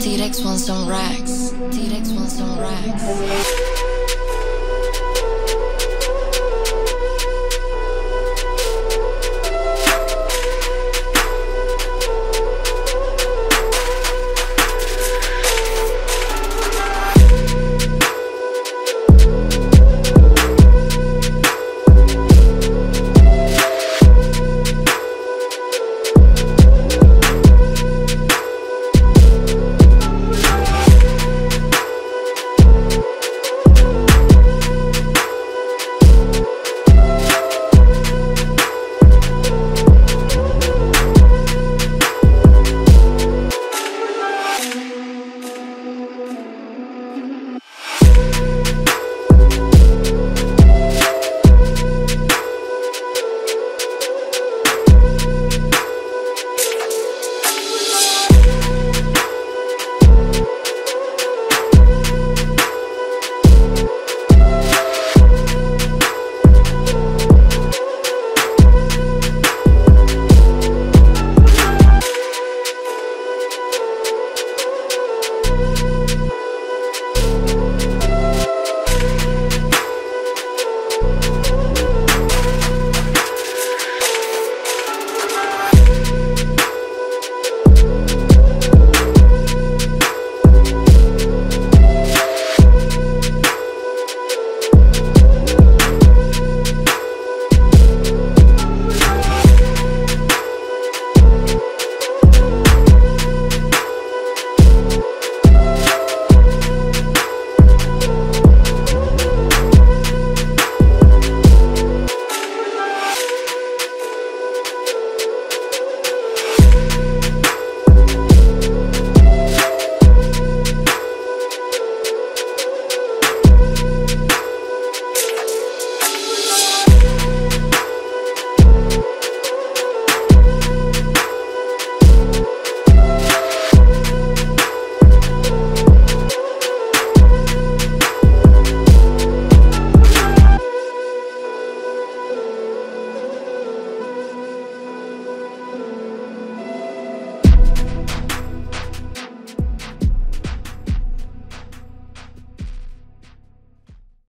T-D€X wants some racks.